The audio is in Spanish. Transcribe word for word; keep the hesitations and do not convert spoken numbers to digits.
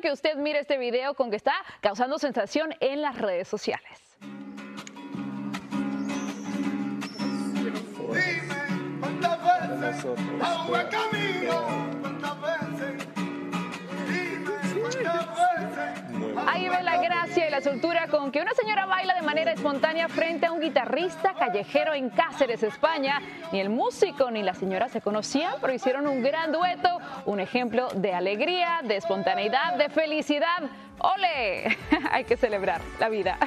quiero que usted mire este video con que está causando sensación en las redes sociales. Dime cuántas veces agua camino, cuántas veces, dime cuántas veces. Ahí ve la gracia y la soltura con que una señora baila de manera espontánea frente a un guitarrista callejero en Cáceres, España. Ni el músico ni la señora se conocían, pero hicieron un gran dueto, un ejemplo de alegría, de espontaneidad, de felicidad. ¡Ole! Hay que celebrar la vida.